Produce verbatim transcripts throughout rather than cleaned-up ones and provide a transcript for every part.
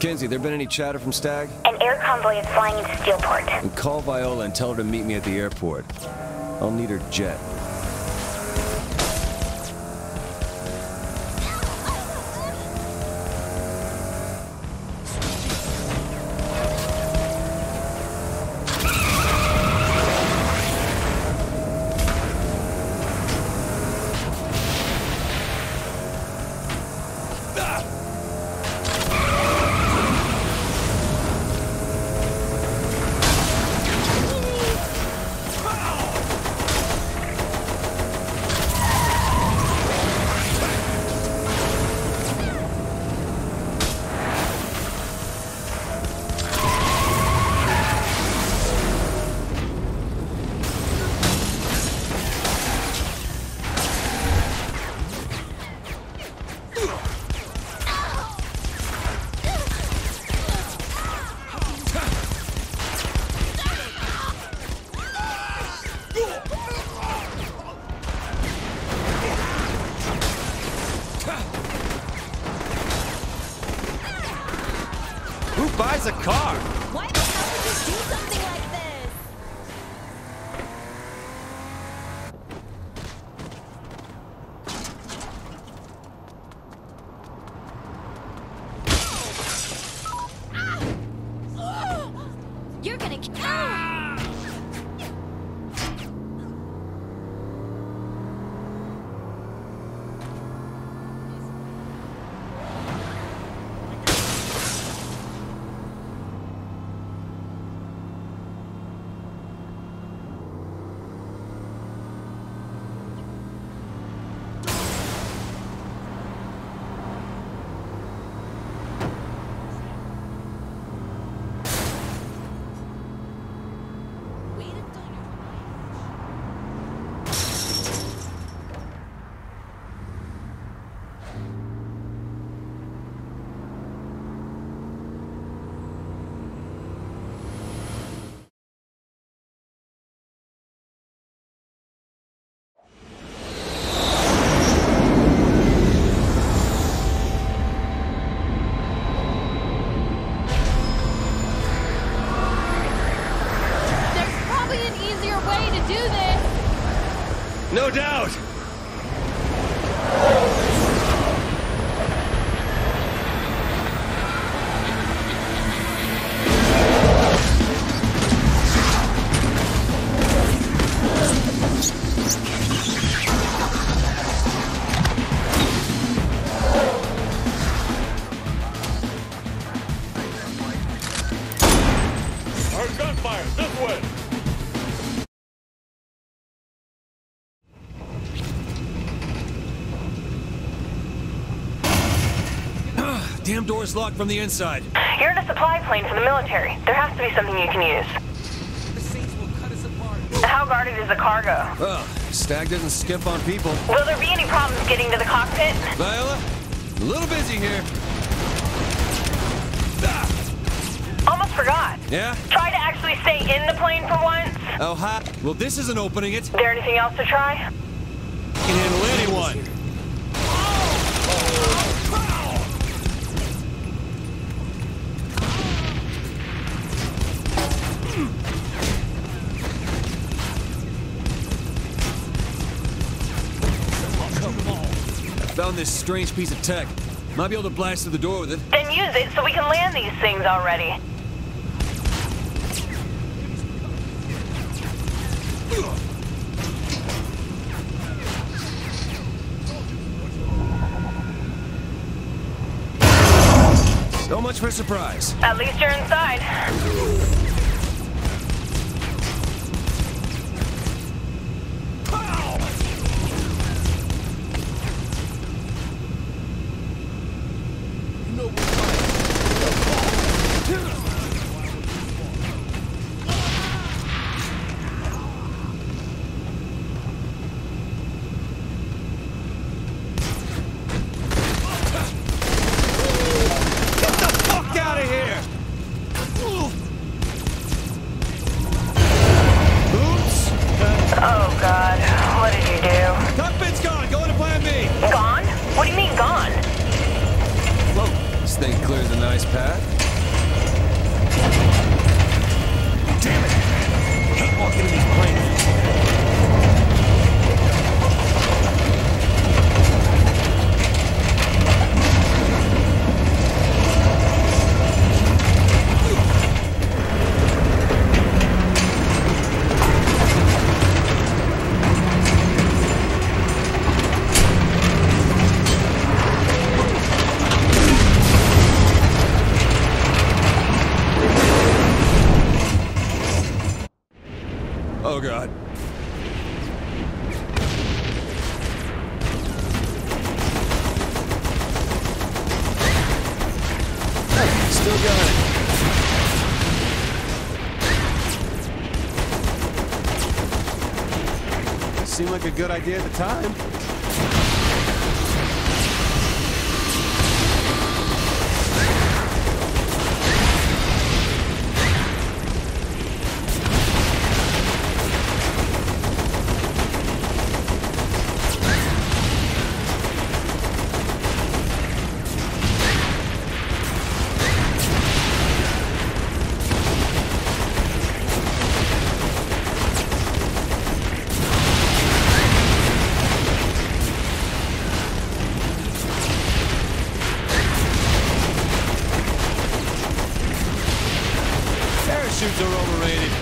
Kenzie, there been any chatter from Stag? An air convoy is flying into Steelport. And call Viola and tell her to meet me at the airport. I'll need her jet. A car. Why the hell would you do something like this? Ow. Ow. You're gonna kill ah. No doubt! Our gunfire, this way! Damn door's locked from the inside. You're in a supply plane for the military. There has to be something you can use. The seats will cut us apart. How guarded is the cargo? Well, Stag doesn't skimp on people. Will there be any problems getting to the cockpit? Viola, a little busy here. Almost forgot. Yeah? Try to actually stay in the plane for once. Oh, hi. Well, this isn't opening it. Is there anything else to try? Can handle anyone. Oh! Oh! Found this strange piece of tech. Might be able to blast through the door with it. Then use it so we can land these things already. So much for surprise. At least you're inside. nice path. Damn it! I hate walking in these Oh God. Still got it. Seemed like a good idea at the time. Parachutes are overrated.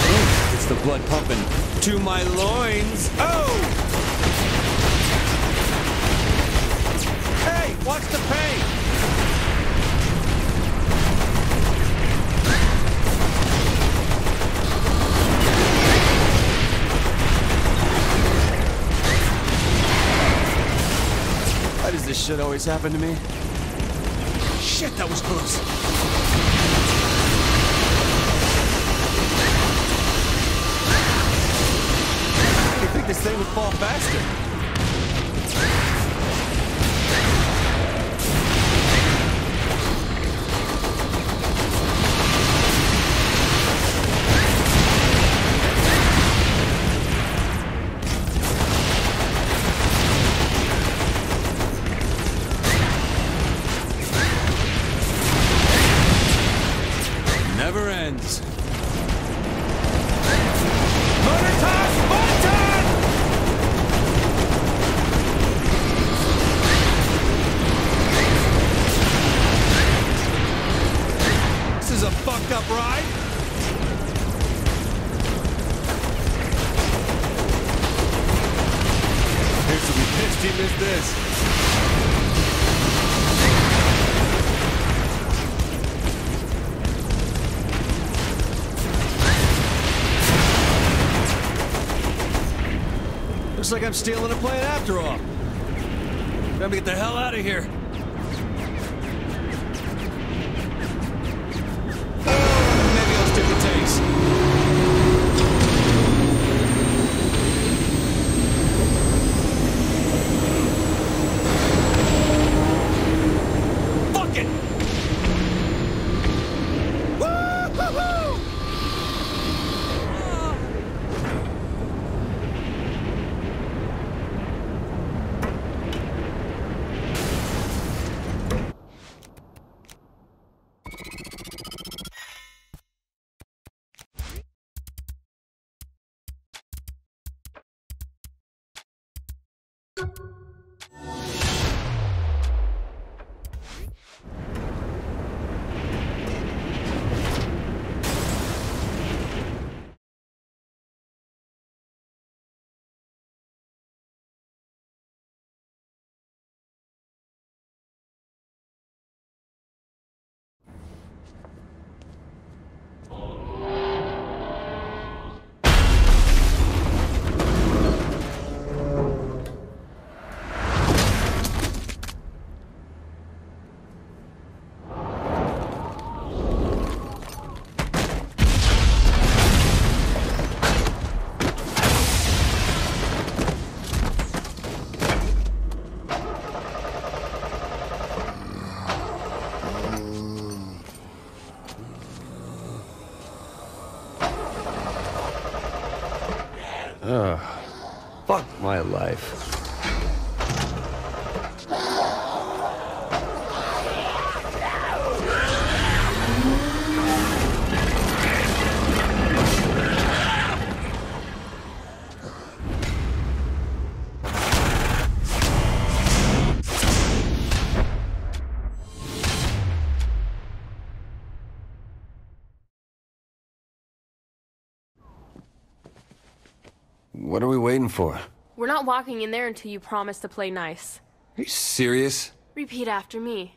Ooh, it's the blood pumping to my loins. Oh! Hey, watch the pain! This shit always happened to me. Shit, that was close. You think this thing would fall faster? Never ends. Motor time! Motor time! This is a fucked up ride. Here's to be pissed he missed this. Looks like I'm stealing a plane after all. Time to get the hell out of here. fucked my life. What are we waiting for? We're not walking in there until you promise to play nice. Are you serious? Repeat after me.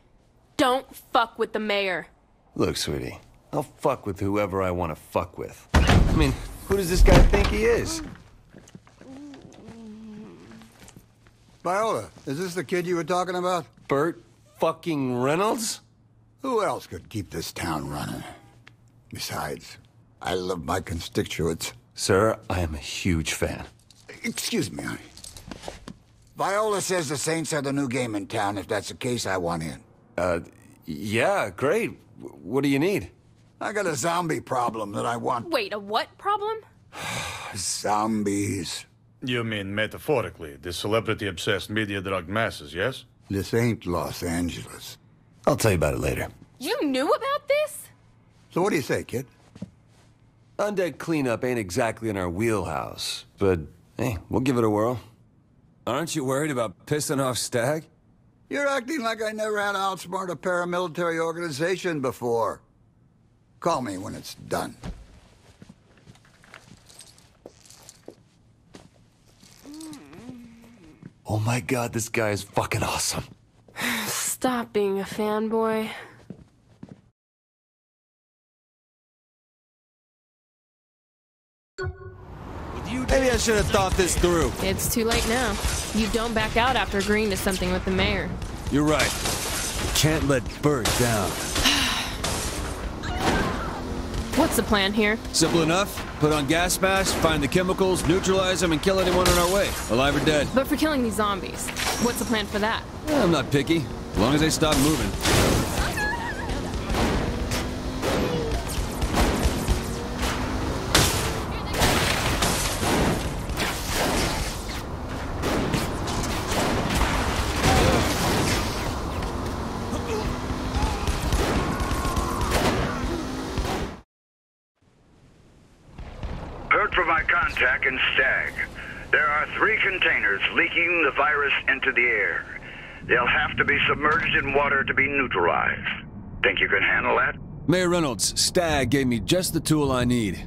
Don't fuck with the mayor. Look, sweetie, I'll fuck with whoever I want to fuck with. I mean, who does this guy think he is? Viola, is this the kid you were talking about? Bert fucking Reynolds? Who else could keep this town running? Besides, I love my constituents. Sir, I am a huge fan. Excuse me, honey. Viola says the Saints are the new game in town. If that's the case, I want in. Uh, yeah, great. What do you need? I got a zombie problem that I want... Wait, a what problem? Zombies. You mean metaphorically, the celebrity-obsessed media-drugged masses, yes? This ain't Los Angeles. I'll tell you about it later. You knew about this? So what do you say, kid? Undead cleanup ain't exactly in our wheelhouse, but, hey, we'll give it a whirl. Aren't you worried about pissing off Stag? You're acting like I never had to outsmart a paramilitary organization before. Call me when it's done. Oh my god, this guy is fucking awesome. Stop being a fanboy. Maybe I should have thought this through. It's too late now. You don't back out after agreeing to something with the mayor. You're right. You can't let Bert down. What's the plan here? Simple enough. Put on gas masks, find the chemicals, neutralize them, and kill anyone on our way, alive or dead. But for killing these zombies, what's the plan for that? Yeah, I'm not picky, as long as they stop moving. And Stag. There are three containers leaking the virus into the air. They'll have to be submerged in water to be neutralized. Think you can handle that? Mayor Reynolds, Stag gave me just the tool I need.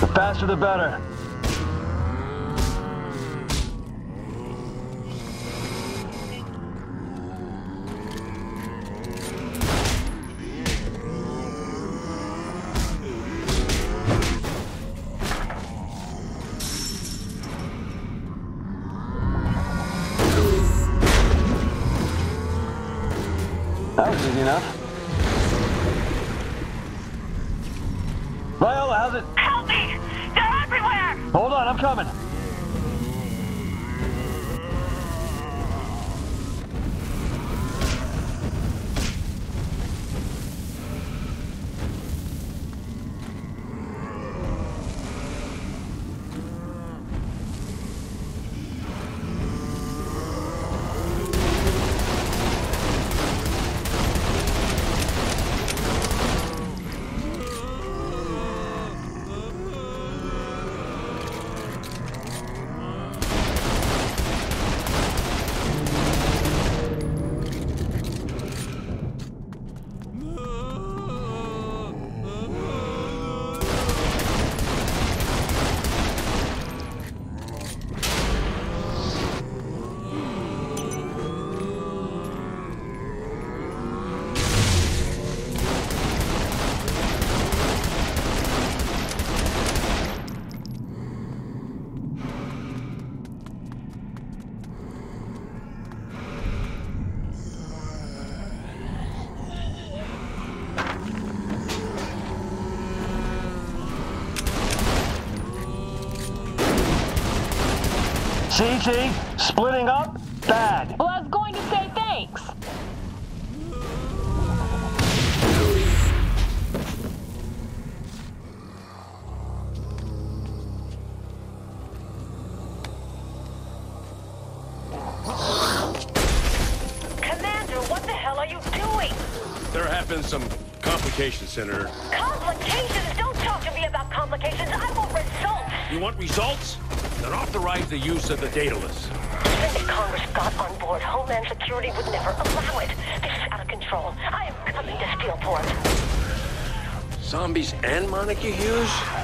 The faster the better. That was easy enough. Viola, how's it? Help me! Hold on, I'm coming. Gigi, splitting up, bad. Well, I was going to say thanks. Commander, what the hell are you doing? There have been some complications, Senator. Complications? Don't talk to me about complications. I want results. You want results? Then authorize the use of the Daedalus. Even if Congress got on board, Homeland Security would never allow it. This is out of control. I am coming to Steelport. Zombies and Monica Hughes?